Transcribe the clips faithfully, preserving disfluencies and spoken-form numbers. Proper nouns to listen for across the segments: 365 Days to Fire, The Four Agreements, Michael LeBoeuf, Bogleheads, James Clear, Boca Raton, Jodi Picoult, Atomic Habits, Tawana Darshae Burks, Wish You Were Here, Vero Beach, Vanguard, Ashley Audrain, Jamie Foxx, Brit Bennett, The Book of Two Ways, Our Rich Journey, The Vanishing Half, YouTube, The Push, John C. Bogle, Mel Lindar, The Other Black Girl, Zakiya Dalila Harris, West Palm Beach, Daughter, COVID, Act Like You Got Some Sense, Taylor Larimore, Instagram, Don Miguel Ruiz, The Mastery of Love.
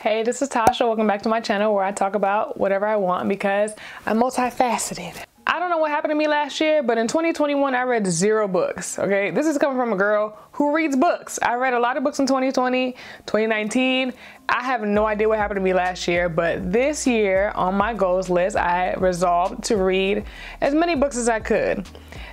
Hey, this is Tasha. Welcome back to my channel where I talk about whatever I want because I'm multifaceted. I don't know what happened to me last year, but in twenty twenty-one, I read zero books, okay? This is coming from a girl who reads books. I read a lot of books in twenty twenty, twenty nineteen. I have no idea what happened to me last year, but this year on my goals list, I resolved to read as many books as I could.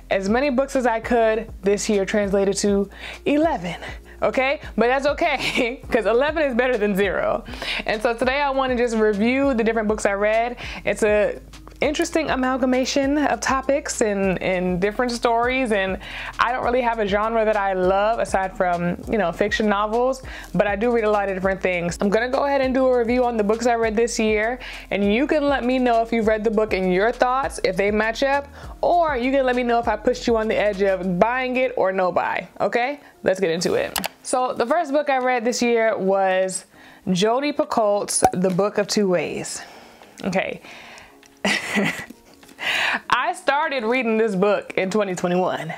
As many books as I could this year translated to eleven. Okay, but that's okay, because eleven is better than zero. And so today I want to just review the different books I read. It's a interesting amalgamation of topics and, and different stories, and I don't really have a genre that I love aside from, you know, fiction novels, but I do read a lot of different things. I'm gonna go ahead and do a review on the books I read this year, and you can let me know if you've read the book and your thoughts, if they match up, or you can let me know if I pushed you on the edge of buying it or no buy, okay? Let's get into it. So the first book I read this year was Jodi Picoult's The Book of Two Ways, okay? I started reading this book in twenty twenty-one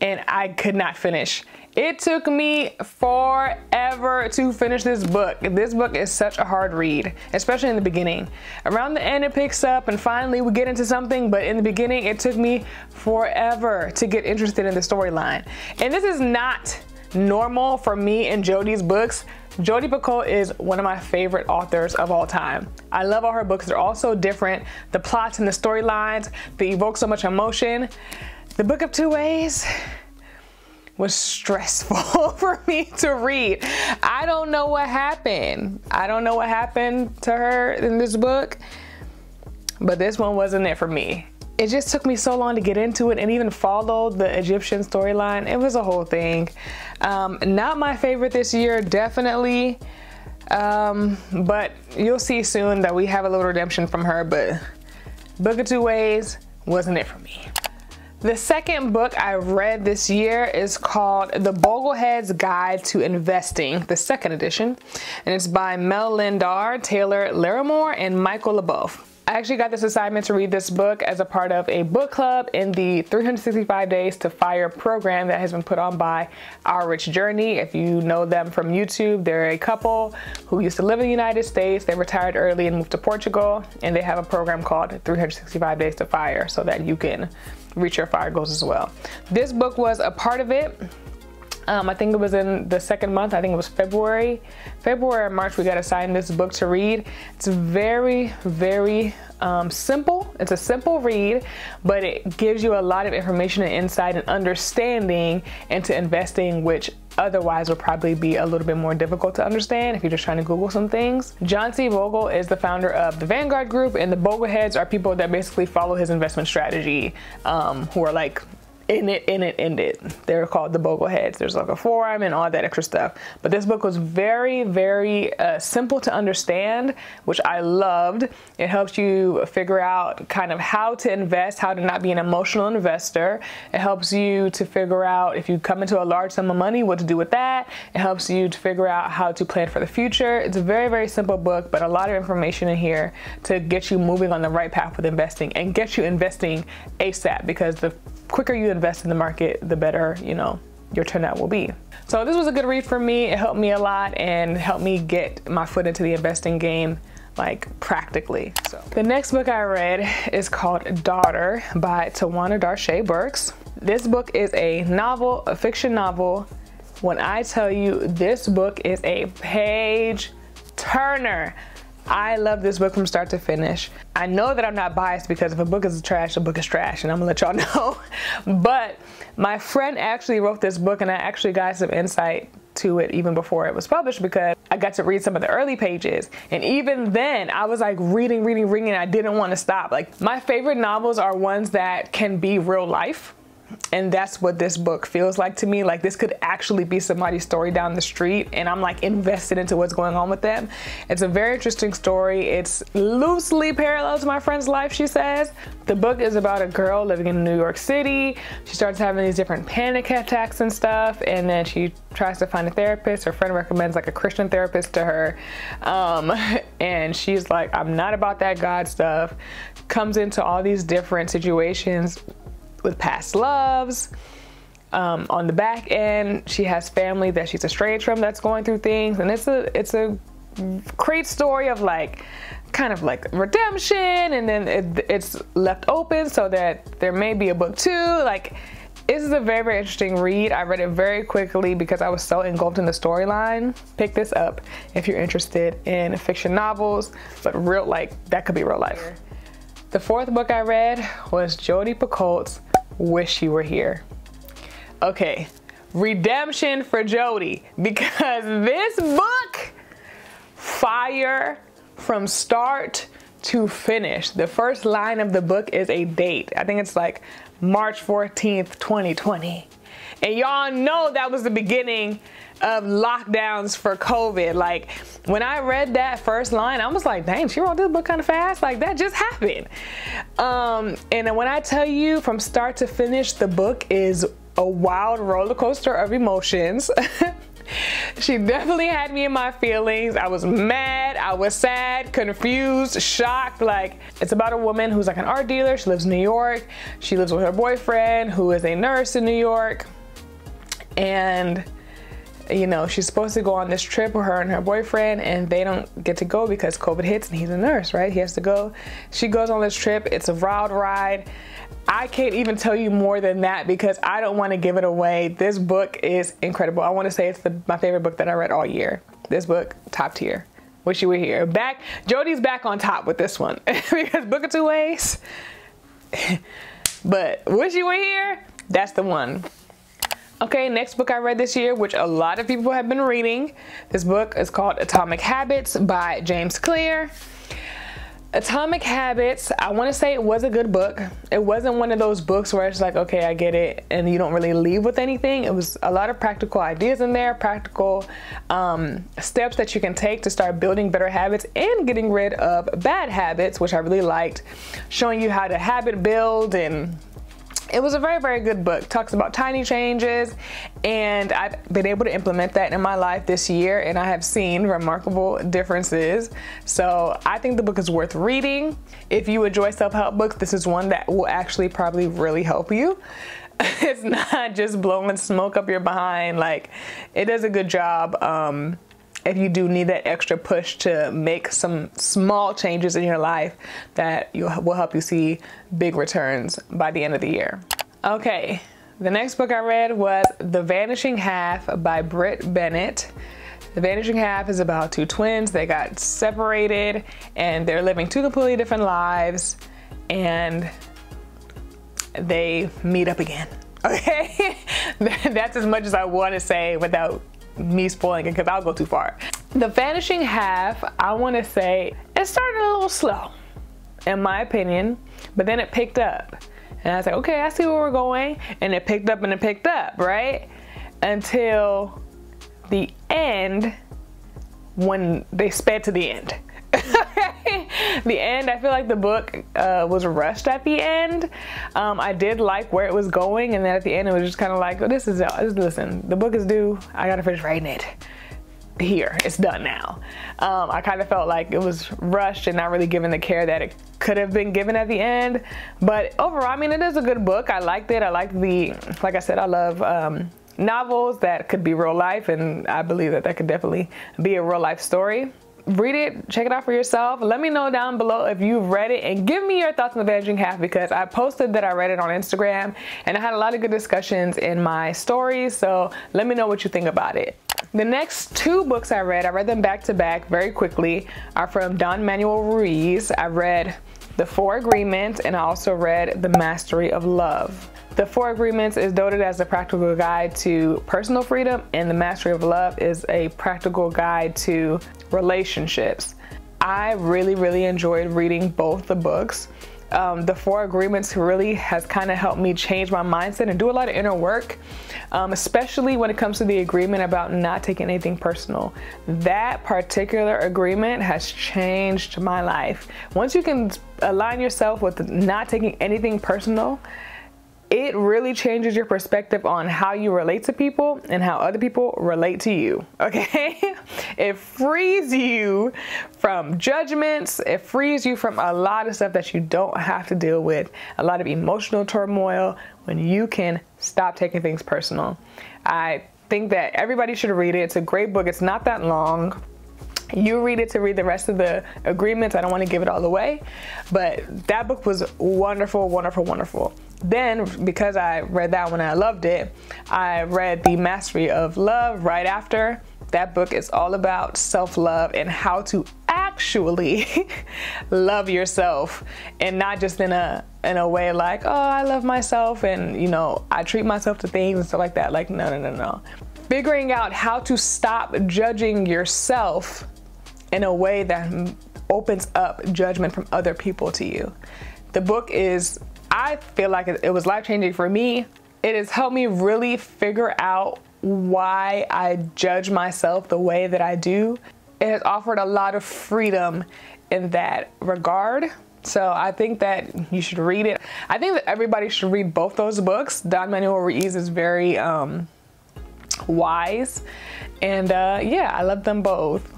and I could not finish. It took me forever to finish this book. This book is such a hard read, especially in the beginning. Around the end it picks up and finally we get into something, but in the beginning it took me forever to get interested in the storyline. And this is not normal for me and Jodi's books. Jodi Picoult is one of my favorite authors of all time. I love all her books. They're all so different. The plots and the storylines, they evoke so much emotion. The Book of Two Ways was stressful for me to read. I don't know what happened. I don't know what happened to her in this book, but this one wasn't it for me. It just took me so long to get into it and even follow the Egyptian storyline. It was a whole thing. Um, not my favorite this year, definitely. Um, but you'll see soon that we have a little redemption from her, but Book of Two Ways wasn't it for me. The second book I read this year is called The Boglehead's Guide to Investing, the second edition. And it's by Mel Lindar, Taylor Larimore, and Michael LeBoeuf. I actually got this assignment to read this book as a part of a book club in the three sixty-five Days to Fire program that has been put on by Our Rich Journey. If you know them from YouTube, they're a couple who used to live in the United States. They retired early and moved to Portugal, and they have a program called three sixty-five Days to Fire so that you can reach your fire goals as well. This book was a part of it. Um, I think it was in the second month. I think it was February. February or March, we got assigned this book to read. It's very, very um, simple. It's a simple read, but it gives you a lot of information and insight and understanding into investing, which otherwise would probably be a little bit more difficult to understand if you're just trying to Google some things. John C. Bogle is the founder of the Vanguard group, and the Bogleheads are people that basically follow his investment strategy, um, who are like, in it, in it, in it. They're called the Bogleheads. There's like a forum and all that extra stuff. But this book was very, very uh, simple to understand, which I loved. It helps you figure out kind of how to invest, how to not be an emotional investor. It helps you to figure out if you come into a large sum of money, what to do with that. It helps you to figure out how to plan for the future. It's a very, very simple book, but a lot of information in here to get you moving on the right path with investing and get you investing ASAP, because the quicker you invest in the market, the better, you know, your turnout will be. So this was a good read for me. It helped me a lot and helped me get my foot into the investing game, like practically. So the next book I read is called Daughter by Tawana Darshae Burks. This book is a novel, a fiction novel. When I tell you this book is a page turner. I love this book from start to finish. I know that I'm not biased because if a book is trash, a book is trash, and I'm gonna let y'all know. But my friend actually wrote this book and I actually got some insight to it even before it was published, because I got to read some of the early pages. And even then I was like reading, reading, reading, and I didn't want to stop. Like, my favorite novels are ones that can be real life. And that's what this book feels like to me. Like, this could actually be somebody's story down the street, and I'm like invested into what's going on with them. It's a very interesting story. It's loosely parallel to my friend's life, she says. The book is about a girl living in New York City. She starts having these different panic attacks and stuff, and then she tries to find a therapist. Her friend recommends like a Christian therapist to her. Um, and she's like, I'm not about that God stuff. Comes into all these different situations with past loves. Um, on the back end, she has family that she's estranged from that's going through things, and it's a it's a great story of like kind of like redemption, and then it, it's left open so that there may be a book two. Like, this is a very, very interesting read. I read it very quickly because I was so engulfed in the storyline. Pick this up if you're interested in fiction novels, but real, like, that could be real life. The fourth book I read was Jodi Picoult's Wish You Were Here. Okay, redemption for Jodi, because this book, fire from start to finish. The first line of the book is a date. I think it's like March fourteenth, twenty twenty. And y'all know that was the beginning of lockdowns for COVID. Like, when I read that first line, I was like, dang, she wrote this book kind of fast. Like, that just happened. Um, and when I tell you from start to finish, the book is a wild roller coaster of emotions. She definitely had me in my feelings. I was mad, I was sad, confused, shocked. Like, it's about a woman who's like an art dealer. She lives in New York. She lives with her boyfriend who is a nurse in New York. And, you know, she's supposed to go on this trip with her and her boyfriend, and they don't get to go because COVID hits and he's a nurse, right? He has to go. She goes on this trip. It's a wild ride. I can't even tell you more than that because I don't want to give it away. This book is incredible. I want to say it's the, my favorite book that I read all year. This book, top tier. Wish You Were Here. Back, Jodi's back on top with this one because Book of Two Ways. But Wish You Were Here, that's the one. Okay, next book I read this year, which a lot of people have been reading. This book is called Atomic Habits by James Clear. Atomic Habits, I want to say it was a good book. It wasn't one of those books where it's like, okay, I get it, and you don't really leave with anything. It was a lot of practical ideas in there, practical um, steps that you can take to start building better habits and getting rid of bad habits, which I really liked, showing you how to habit build. And it was a very, very good book. Talks about tiny changes, and I've been able to implement that in my life this year, and I have seen remarkable differences. So I think the book is worth reading. If you enjoy self-help books, this is one that will actually probably really help you. It's not just blowing smoke up your behind. Like, it does a good job um, if you do need that extra push to make some small changes in your life that you, will help you see big returns by the end of the year. Okay, the next book I read was The Vanishing Half by Brit Bennett. The Vanishing Half is about two twins. They got separated and they're living two completely different lives, and they meet up again. Okay, that's as much as I want to say without me spoiling it, because I'll go too far. The Vanishing Half, I want to say, it started a little slow, in my opinion, but then it picked up. And I was like, okay, I see where we're going. And it picked up and it picked up, right? Until the end, when they sped to the end. The end, I feel like the book uh, was rushed at the end. Um, I did like where it was going, and then at the end it was just kind of like, oh, this is, just listen, the book is due. I gotta finish writing it. Here, it's done now. Um, I kind of felt like it was rushed and not really given the care that it could have been given at the end. But overall, I mean, it is a good book. I liked it. I liked the, like I said, I love um, novels that could be real life, and I believe that that could definitely be a real life story. Read it, check it out for yourself. Let me know down below if you've read it, and give me your thoughts on The Vanishing Half, because I posted that I read it on Instagram and I had a lot of good discussions in my stories. So let me know what you think about it. The next two books I read, I read them back to back very quickly, are from Don Miguel Ruiz. I read The Four Agreements, and I also read The Mastery of Love. The Four Agreements is noted as a practical guide to personal freedom, and The Mastery of Love is a practical guide to relationships. I really, really enjoyed reading both the books. Um, the Four Agreements really has kind of helped me change my mindset and do a lot of inner work, um, especially when it comes to the agreement about not taking anything personal. That particular agreement has changed my life. Once you can align yourself with not taking anything personal, it really changes your perspective on how you relate to people and how other people relate to you, okay? It frees you from judgments. It frees you from a lot of stuff that you don't have to deal with, a lot of emotional turmoil, when you can stop taking things personal. I think that everybody should read it. It's a great book. It's not that long. You read it to read the rest of the agreements. I don't want to give it all away, but that book was wonderful, wonderful, wonderful. Then, because I read that one and I loved it, I read The Mastery of Love right after. That book is all about self-love and how to actually love yourself, and not just in a in a way like, oh, I love myself and, you know, I treat myself to things and stuff like that. Like, no, no, no, no. Figuring out how to stop judging yourself in a way that opens up judgment from other people to you. The book is, I feel like it was life-changing for me. It has helped me really figure out why I judge myself the way that I do. It has offered a lot of freedom in that regard. So I think that you should read it. I think that everybody should read both those books. Don Miguel Ruiz is very um, wise. And uh, yeah, I love them both.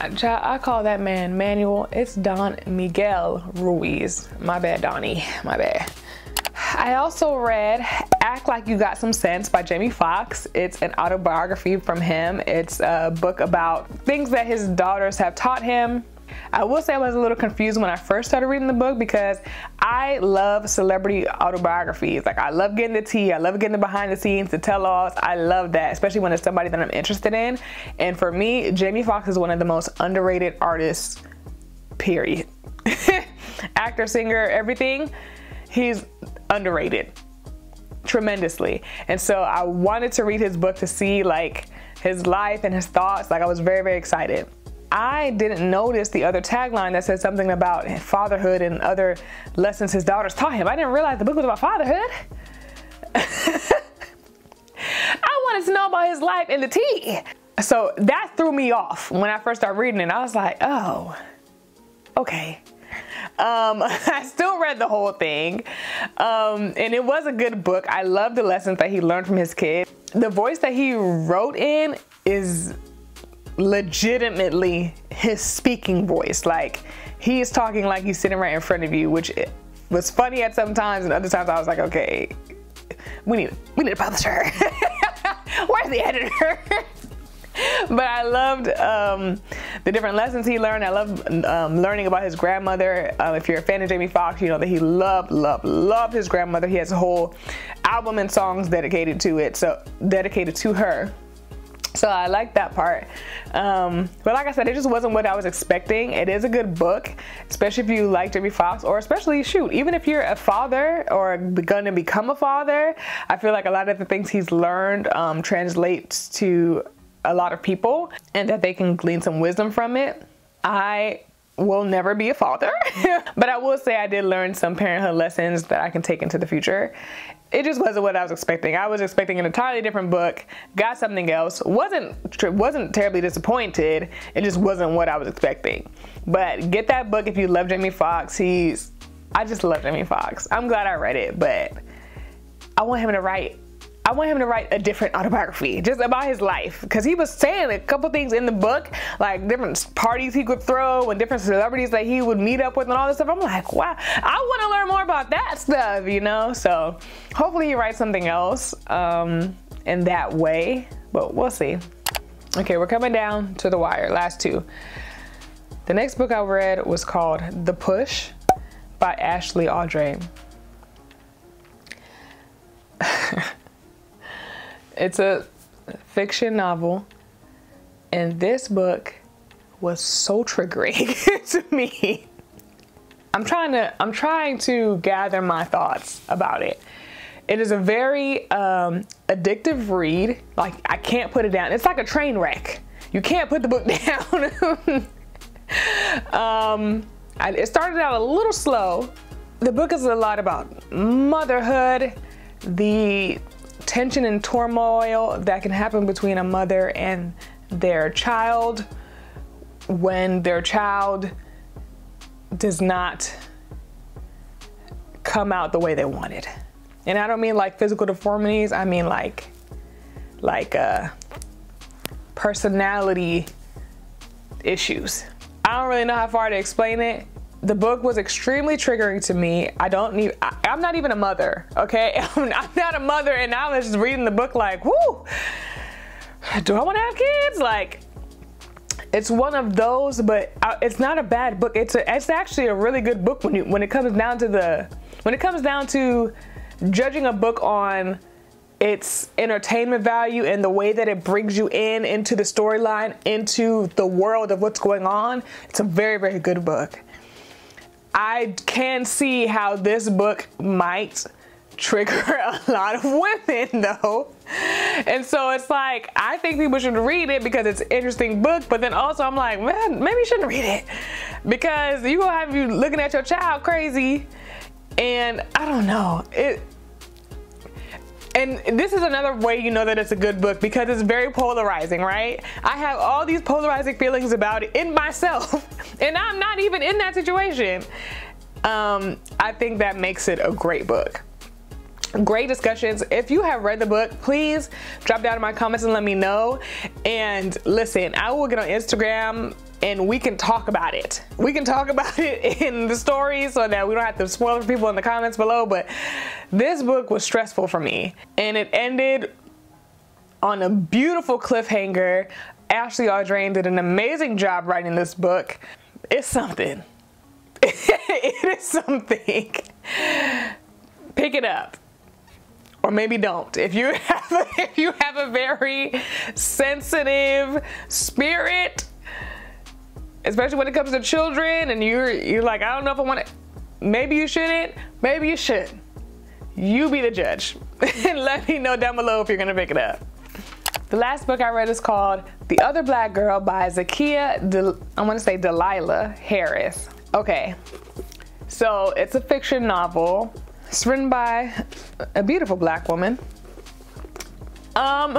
I call that man Manuel. It's Don Miguel Ruiz. My bad, Donnie. My bad. I also read Act Like You Got Some Sense by Jamie Foxx. It's an autobiography from him. It's a book about things that his daughters have taught him. I will say I was a little confused when I first started reading the book, because I love celebrity autobiographies. Like, I love getting the tea, I love getting the behind the scenes, the tell-alls. I love that, especially when it's somebody that I'm interested in. And for me, Jamie Foxx is one of the most underrated artists, period. Actor, singer, everything. He's underrated tremendously. And so I wanted to read his book to see like his life and his thoughts. Like, I was very, very excited. I didn't notice the other tagline that said something about fatherhood and other lessons his daughters taught him. I didn't realize the book was about fatherhood. I wanted to know about his life and the tea. So that threw me off when I first started reading it. I was like, oh, okay. Um, I still read the whole thing. Um, and it was a good book. I love the lessons that he learned from his kids. The voice that he wrote in is legitimately his speaking voice. Like, he is talking like he's sitting right in front of you, which was funny at some times, and other times I was like, okay, we need we need a publisher. Where's the editor? But I loved um, the different lessons he learned. I loved um, learning about his grandmother. Uh, if you're a fan of Jamie Foxx, you know that he loved, loved, loved his grandmother. He has a whole album and songs dedicated to it, so dedicated to her. So I like that part. Um, but like I said, it just wasn't what I was expecting. It is a good book, especially if you like Jamie Foxx, or especially, shoot, even if you're a father or going to become a father, I feel like a lot of the things he's learned um, translates to a lot of people, and that they can glean some wisdom from it. I will never be a father, but I will say I did learn some parenthood lessons that I can take into the future. It just wasn't what I was expecting. I was expecting an entirely different book, got something else, wasn't wasn't terribly disappointed. It just wasn't what I was expecting. But get that book if you love Jamie Foxx. He's, I just love Jamie Foxx. I'm glad I read it, but I want him to write, I want him to write a different autobiography just about his life. Cause he was saying a couple things in the book, like different parties he could throw and different celebrities that he would meet up with and all this stuff. I'm like, wow, I want to learn more about that stuff, you know? So hopefully he writes something else um, in that way, but we'll see. Okay, we're coming down to the wire, last two. The next book I read was called The Push by Ashley Audrain. It's a fiction novel, and this book was so triggering to me. I'm trying to I'm trying to gather my thoughts about it. It is a very um, addictive read. Like, I can't put it down. It's like a train wreck. You can't put the book down. um, I, it started out a little slow. The book is a lot about motherhood, the tension and turmoil that can happen between a mother and their child when their child does not come out the way they wanted. And I don't mean like physical deformities, I mean like like uh, personality issues. I don't really know how far to explain it. The book was extremely triggering to me. I don't need, I, I'm not even a mother, okay? I'm, I'm not a mother, and I was just reading the book like, whoo, do I wanna have kids? Like, It's one of those, but it's not a bad book. It's a, it's actually a really good book when you when it comes down to the when it comes down to judging a book on its entertainment value and the way that it brings you in into the storyline, into the world of what's going on. It's a very, very good book. I can see how this book might trigger a lot of women though. And so it's like, I think people should read it because it's an interesting book, but then also I'm like, man, maybe you shouldn't read it because you gonna have you looking at your child crazy. And I don't know. It, and this is another way you know that it's a good book, because it's very polarizing, right? I have all these polarizing feelings about it in myself, and I'm not even in that situation. Um, I think that makes it a great book. Great discussions. If you have read the book, please drop down in my comments and let me know. And listen, I will get on Instagram and we can talk about it. We can talk about it in the story so that we don't have to spoil for people in the comments below. But this book was stressful for me, and it ended on a beautiful cliffhanger. Ashley Audrain did an amazing job writing this book. It's something. It is something. Pick it up. Or maybe don't. If you have a, if you have a very sensitive spirit, especially when it comes to children, and you're you're like, I don't know if I want to. Maybe you shouldn't. Maybe you should. You be the judge. And let me know down below if you're gonna pick it up. The last book I read is called The Other Black Girl by Zakiya Del I want to say Delilah Harris. Okay, so it's a fiction novel. It's written by a beautiful black woman. Um,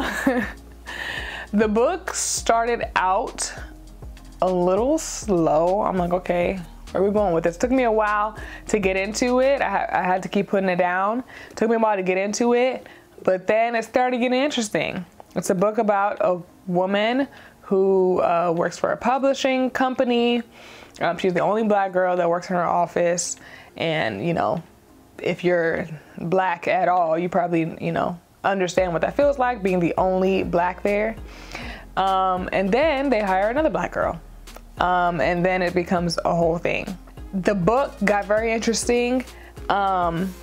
the book started out a little slow. I'm like, okay, where are we going with this? Took me a while to get into it. I, I had to keep putting it down. Took me a while to get into it, but then it started getting interesting. It's a book about a woman who uh, works for a publishing company. Um, she's the only black girl that works in her office, and you know, if you're black at all, you probably, you know, understand what that feels like, being the only black there. Um, and then they hire another black girl. Um, and then it becomes a whole thing. The book got very interesting. Um,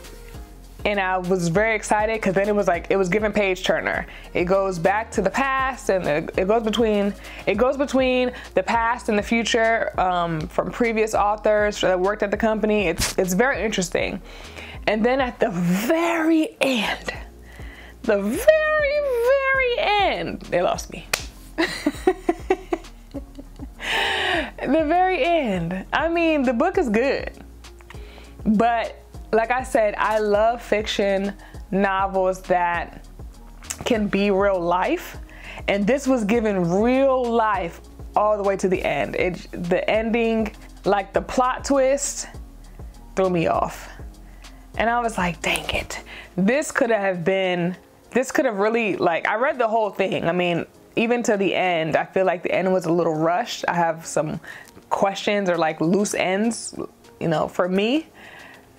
and I was very excited because then it was like, it was given page turner. It goes back to the past, and it, it goes between, it goes between the past and the future um, from previous authors that worked at the company. It's, it's very interesting. And then at the very end, the very, very end, they lost me. The very end. I mean, the book is good, but like I said, I love fiction novels that can be real life. And this was given real life all the way to the end. It, the ending, like the plot twist, threw me off. And I was like, dang it. This could have been, this could have really, like, I read the whole thing. I mean, even to the end, I feel like the end was a little rushed. I have some questions or like loose ends, you know, for me.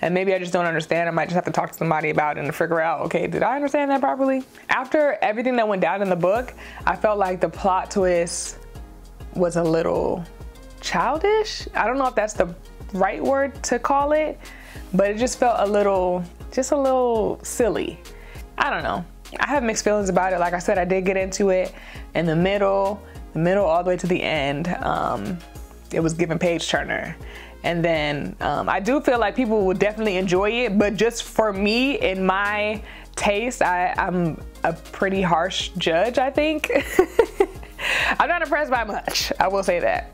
And maybe I just don't understand. I might just have to talk to somebody about it and figure out, okay, did I understand that properly? After everything that went down in the book, I felt like the plot twist was a little childish. I don't know if that's the right word to call it, but it just felt a little, just a little silly. I don't know. I have mixed feelings about it. Like I said, I did get into it in the middle, the middle all the way to the end. Um, it was given page turner. And then um, I do feel like people would definitely enjoy it, but just for me, in my taste, I, I'm a pretty harsh judge, I think. I'm not impressed by much, I will say that.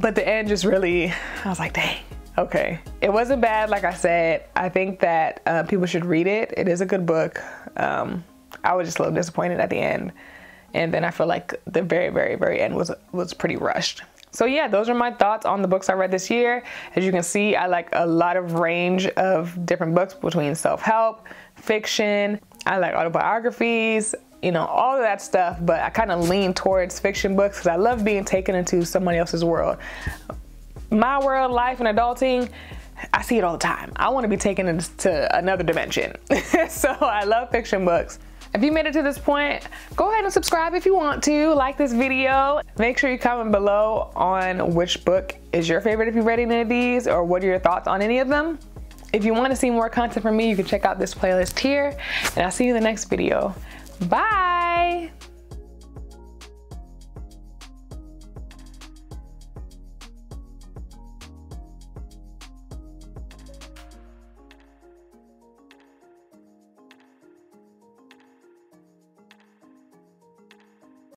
But the end just really, I was like, dang. Okay, it wasn't bad, like I said. I think that uh, people should read it. It is a good book. Um, I was just a little disappointed at the end. And then I feel like the very, very, very end was, was pretty rushed. So yeah, those are my thoughts on the books I read this year. As you can see, I like a lot of range of different books between self-help, fiction. I like autobiographies, you know, all of that stuff, but I kind of lean towards fiction books because I love being taken into somebody else's world. My world, life, and adulting, I see it all the time. I want to be taken into another dimension. So I love fiction books. If you made it to this point, go ahead and subscribe if you want to, like this video. Make sure you comment below on which book is your favorite if you read any of these, or what are your thoughts on any of them. If you want to see more content from me, you can check out this playlist here, and I'll see you in the next video. Bye!